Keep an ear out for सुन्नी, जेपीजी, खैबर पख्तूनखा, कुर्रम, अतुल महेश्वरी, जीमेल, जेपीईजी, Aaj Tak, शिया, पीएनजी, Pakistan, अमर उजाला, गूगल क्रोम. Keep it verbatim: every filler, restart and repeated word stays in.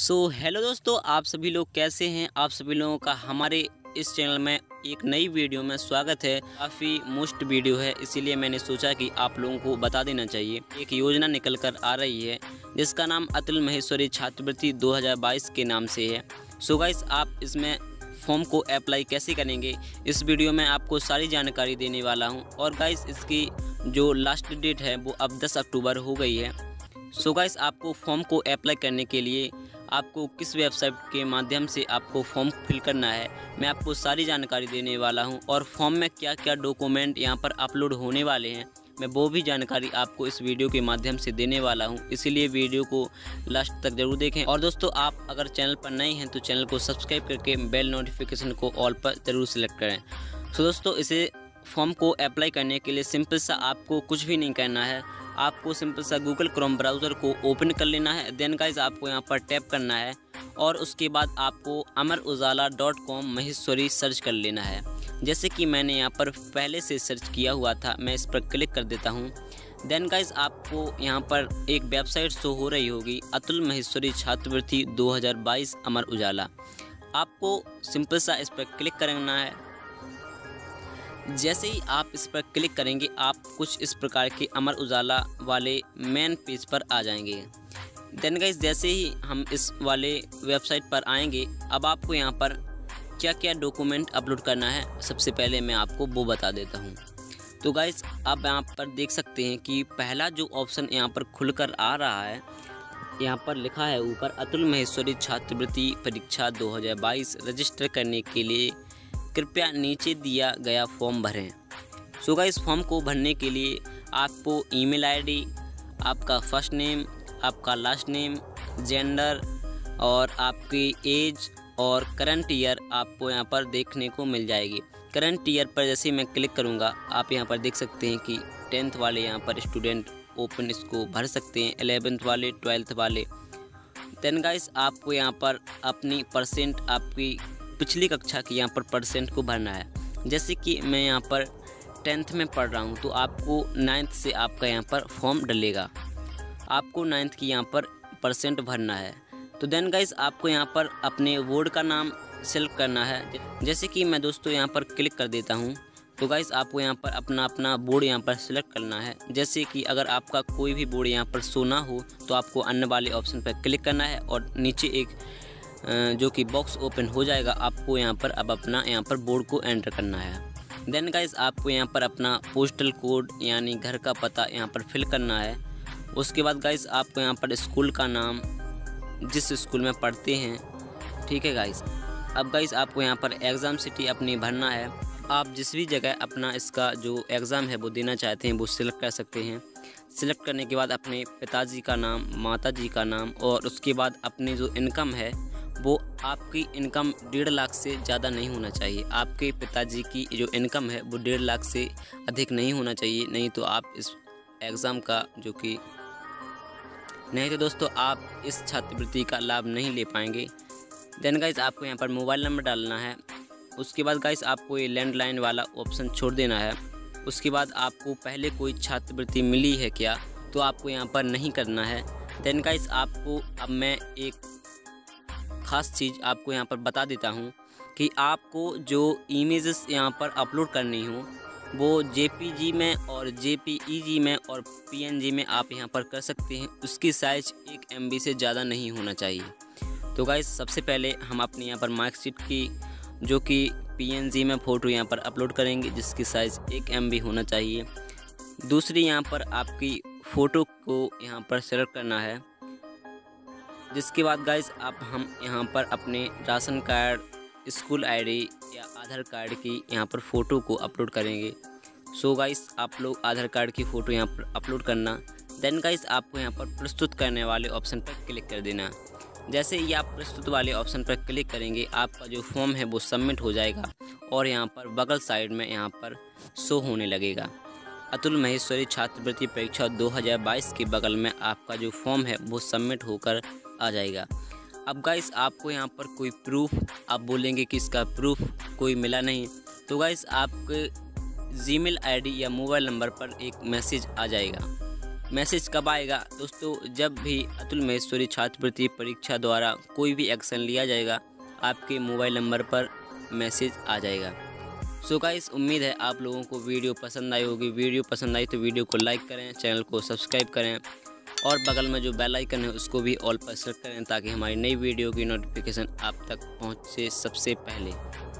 So hello दोस्तों, आप सभी लोग कैसे हैं। आप सभी लोगों का हमारे इस चैनल में एक नई वीडियो में स्वागत है। काफ़ी मोस्ट वीडियो है, इसीलिए मैंने सोचा कि आप लोगों को बता देना चाहिए। एक योजना निकल कर आ रही है जिसका नाम अतुल महेश्वरी छात्रवृत्ति दो हज़ार बाईस के नाम से है। सो गाइस, आप इसमें फॉर्म को अप्लाई कैसे करेंगे इस वीडियो में आपको सारी जानकारी देने वाला हूँ। और गाइस, इसकी जो लास्ट डेट है वो अब दस अक्टूबर हो गई है। सो गाइस, आपको फॉर्म को अप्लाई करने के लिए आपको किस वेबसाइट के माध्यम से आपको फॉर्म फिल करना है, मैं आपको सारी जानकारी देने वाला हूं। और फॉर्म में क्या क्या डॉक्यूमेंट यहां पर अपलोड होने वाले हैं, मैं वो भी जानकारी आपको इस वीडियो के माध्यम से देने वाला हूं। इसीलिए वीडियो को लास्ट तक जरूर देखें। और दोस्तों, आप अगर चैनल पर नए हैं तो चैनल को सब्सक्राइब करके बेल नोटिफिकेशन को ऑल पर ज़रूर सेलेक्ट करें। तो दोस्तों, इसे फॉर्म को अप्लाई करने के लिए सिंपल सा आपको कुछ भी नहीं करना है। आपको सिंपल सा गूगल क्रोम ब्राउज़र को ओपन कर लेना है। देन गाइस, आपको यहाँ पर टैप करना है और उसके बाद आपको अमर उजाला dot com Maheshwari search कर लेना है। जैसे कि मैंने यहाँ पर पहले से सर्च किया हुआ था, मैं इस पर क्लिक कर देता हूँ। देन गाइस, आपको यहाँ पर एक वेबसाइट शो हो रही होगी, अतुल महेश्वरी छात्रवृत्ति दो हज़ार बाईस अमर उजाला। आपको सिंपल सा इस पर क्लिक करना है। जैसे ही आप इस पर क्लिक करेंगे, आप कुछ इस प्रकार के अमर उजाला वाले मेन पेज पर आ जाएंगे। देन गाइस, जैसे ही हम इस वाले वेबसाइट पर आएंगे, अब आपको यहाँ पर क्या क्या डॉक्यूमेंट अपलोड करना है सबसे पहले मैं आपको वो बता देता हूँ। तो गाइस, आप यहाँ पर देख सकते हैं कि पहला जो ऑप्शन यहाँ पर खुल कर आ रहा है, यहाँ पर लिखा है ऊपर अतुल महेश्वरी छात्रवृत्ति परीक्षा दो हज़ार बाईस रजिस्टर करने के लिए कृपया नीचे दिया गया फॉर्म भरें। सो गाइस, फॉर्म को भरने के लिए आपको ईमेल आईडी, आपका फर्स्ट नेम, आपका लास्ट नेम, जेंडर और आपकी एज और करंट ईयर आपको यहाँ पर देखने को मिल जाएगी। करंट ईयर पर जैसे मैं क्लिक करूँगा, आप यहाँ पर देख सकते हैं कि टेंथ वाले यहाँ पर स्टूडेंट ओपन इसको भर सकते हैं, एलेवेंथ वाले, ट्वेल्थ वाले। देन गाइस, आपको यहाँ पर अपनी परसेंट, आपकी पिछली कक्षा की यहाँ पर परसेंट को भरना है। जैसे कि मैं यहाँ पर टेंथ में पढ़ रहा हूँ, तो आपको नाइन्थ से आपका यहाँ पर फॉर्म डलेगा। आपको नाइन्थ की यहाँ पर परसेंट भरना है। तो देन गाइस, आपको यहाँ पर अपने बोर्ड का नाम सेलेक्ट करना है। जैसे कि मैं दोस्तों यहाँ पर क्लिक कर देता हूँ। तो गाइस, आपको यहाँ पर अपना अपना बोर्ड यहाँ पर सेलेक्ट करना है। जैसे कि अगर आपका कोई भी बोर्ड यहाँ पर शो ना हो तो आपको अन्य वाले ऑप्शन पर क्लिक करना है और नीचे एक जो कि बॉक्स ओपन हो जाएगा, आपको यहाँ पर अब अपना यहाँ पर बोर्ड को एंटर करना है। देन गाइस, आपको यहाँ पर अपना पोस्टल कोड यानी घर का पता यहाँ पर फिल करना है। उसके बाद गाइस, आपको यहाँ पर स्कूल का नाम, जिस स्कूल में पढ़ते हैं, ठीक है गाइस। अब गाइस, आपको यहाँ पर एग्ज़ाम सिटी अपनी भरना है। आप जिस भी जगह अपना इसका जो एग्ज़ाम है वो देना चाहते हैं वो सिलेक्ट कर सकते हैं। सिलेक्ट करने के बाद अपने पिताजी का नाम, माताजी का नाम और उसके बाद अपनी जो इनकम है वो आपकी इनकम डेढ़ लाख से ज़्यादा नहीं होना चाहिए। आपके पिताजी की जो इनकम है वो डेढ़ लाख से अधिक नहीं होना चाहिए, नहीं तो आप इस एग्ज़ाम का जो कि नहीं तो दोस्तों आप इस छात्रवृत्ति का लाभ नहीं ले पाएंगे। देन गाइस, आपको यहाँ पर मोबाइल नंबर डालना है। उसके बाद गाइस, आपको ये लैंडलाइन वाला ऑप्शन छोड़ देना है। उसके बाद आपको पहले कोई छात्रवृत्ति मिली है क्या, तो आपको यहाँ पर नहीं करना है। देन गाइस, आपको अब मैं एक ख़ास चीज़ आपको यहाँ पर बता देता हूँ कि आपको जो इमेजेस यहाँ पर अपलोड करनी हो वो जेपीजी में और जेपीईजी में और पीएनजी में आप यहाँ पर कर सकते हैं। उसकी साइज एक एमबी से ज़्यादा नहीं होना चाहिए। तो गाइस, सबसे पहले हम अपने यहाँ पर मार्कशीट की जो कि पीएनजी में फ़ोटो यहाँ पर अपलोड करेंगे, जिसकी साइज़ एक एमबी होना चाहिए। दूसरी, यहाँ पर आपकी फ़ोटो को यहाँ पर सेलेक्ट करना है। जिसके बाद गाइस, आप हम यहाँ पर अपने राशन कार्ड, स्कूल आईडी या आधार कार्ड की यहाँ पर फ़ोटो को अपलोड करेंगे। सो गाइस, आप लोग आधार कार्ड की फ़ोटो यहाँ पर अपलोड करना। देन गाइस, आपको यहाँ पर प्रस्तुत करने वाले ऑप्शन पर क्लिक कर देना। जैसे ही आप प्रस्तुत वाले ऑप्शन पर क्लिक करेंगे, आपका जो फॉर्म है वो सबमिट हो जाएगा और यहाँ पर बगल साइड में यहाँ पर शो होने लगेगा। अतुल महेश्वरी छात्रवृत्ति परीक्षा दो हज़ार बाईस के बगल में आपका जो फॉर्म है वो सबमिट होकर आ जाएगा। अब गाइस, आपको यहाँ पर कोई प्रूफ, आप बोलेंगे कि इसका प्रूफ कोई मिला नहीं, तो गाइस आपके जीमेल आईडी या मोबाइल नंबर पर एक मैसेज आ जाएगा। मैसेज कब आएगा? दोस्तों, जब भी अतुल महेश्वरी छात्रवृत्ति परीक्षा द्वारा कोई भी एक्शन लिया जाएगा, आपके मोबाइल नंबर पर मैसेज आ जाएगा। सो गाइस, उम्मीद है आप लोगों को वीडियो पसंद आई होगी। वीडियो पसंद आई तो वीडियो को लाइक करें, चैनल को सब्सक्राइब करें और बगल में जो बेल आइकन है उसको भी ऑल पर सेट करें ताकि हमारी नई वीडियो की नोटिफिकेशन आप तक पहुंचे सबसे पहले।